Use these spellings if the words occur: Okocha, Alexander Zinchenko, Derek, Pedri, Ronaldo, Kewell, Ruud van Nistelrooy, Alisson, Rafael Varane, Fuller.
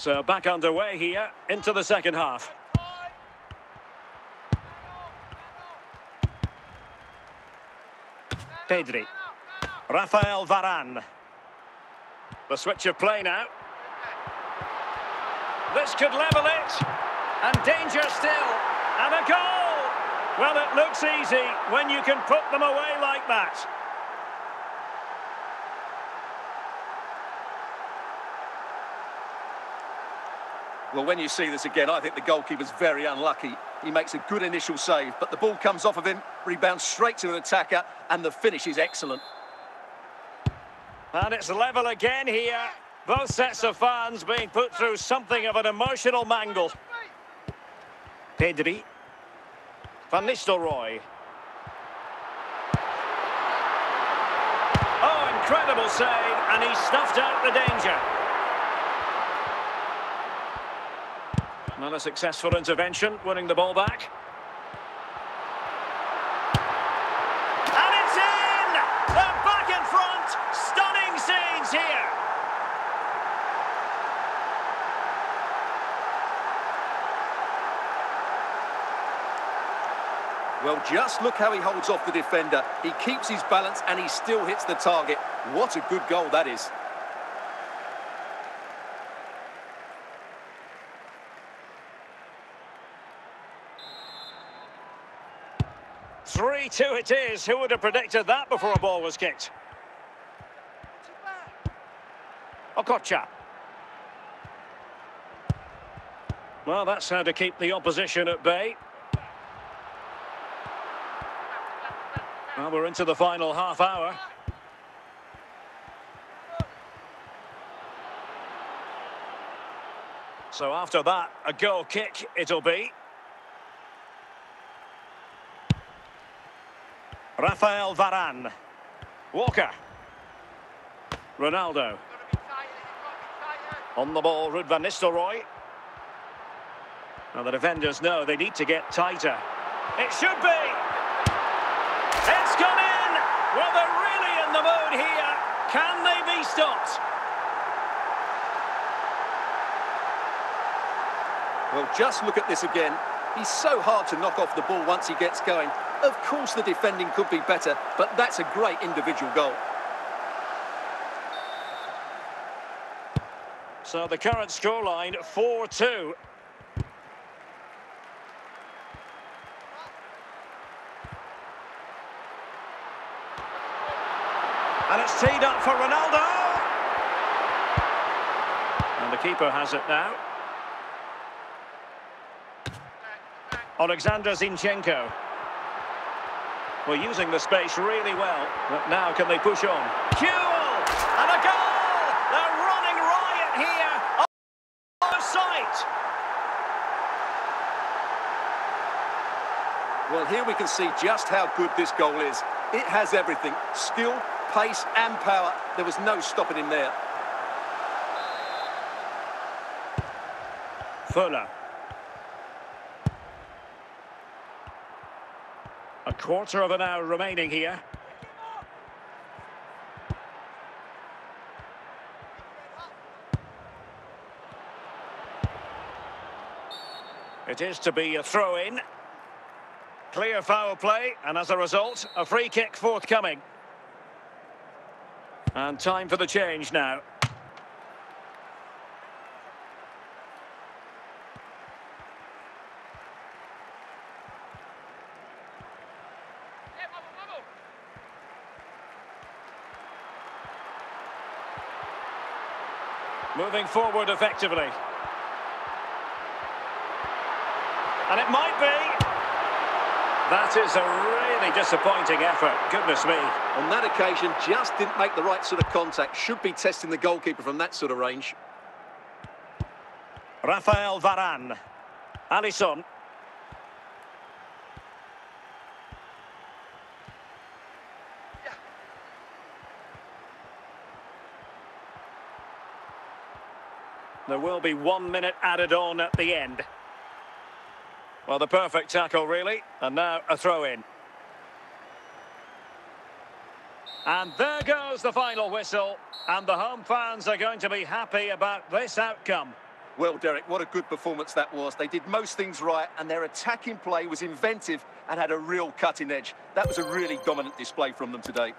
So back underway here into the second half. Pedri. Rafael Varane. The switch of play now. This could level it. And danger still. And a goal! Well, it looks easy when you can put them away like that. Well, when you see this again, I think the goalkeeper's very unlucky. He makes a good initial save, but the ball comes off of him, rebounds straight to an attacker, and the finish is excellent. And it's level again here. Both sets of fans being put through something of an emotional mangle. Pedri. Van Nistelrooy. Oh, incredible save, and he snuffed out the danger. And a successful intervention, winning the ball back. And it's in! They're back in front! Stunning scenes here! Well, just look how he holds off the defender. He keeps his balance and he still hits the target. What a good goal that is. Two it is. Who would have predicted that before a ball was kicked? Okocha. Well, that's how to keep the opposition at bay. Well, we're into the final half hour. So after that, a goal kick it'll be. Rafael Varane. Walker. Ronaldo. On the ball, Ruud van Nistelrooy. Now the defenders know they need to get tighter. It should be. It's gone in. Well, they're really in the mood here. Can they be stopped? Well, just look at this again. He's so hard to knock off the ball once he gets going. Of course the defending could be better, but that's a great individual goal. So the current scoreline, 4-2. And it's teed up for Ronaldo. And the keeper has it now. Alexander Zinchenko. Well, using the space really well, but now can they push on? Kewell! And a goal! They're running riot here! Offside! Well, here we can see just how good this goal is. It has everything. Skill, pace and power. There was no stopping him there. Fuller. A quarter of an hour remaining here. It is to be a throw-in. Clear foul play, and as a result, a free kick forthcoming. And time for the change now. Moving forward effectively. And it might be. That is a really disappointing effort. Goodness me. On that occasion, just didn't make the right sort of contact. Should be testing the goalkeeper from that sort of range. Rafael Varane. Alisson. There will be 1 minute added on at the end. Well, the perfect tackle, really. And now a throw-in. And there goes the final whistle. And the home fans are going to be happy about this outcome. Well, Derek, what a good performance that was. They did most things right, and their attacking play was inventive and had a real cutting edge. That was a really dominant display from them today.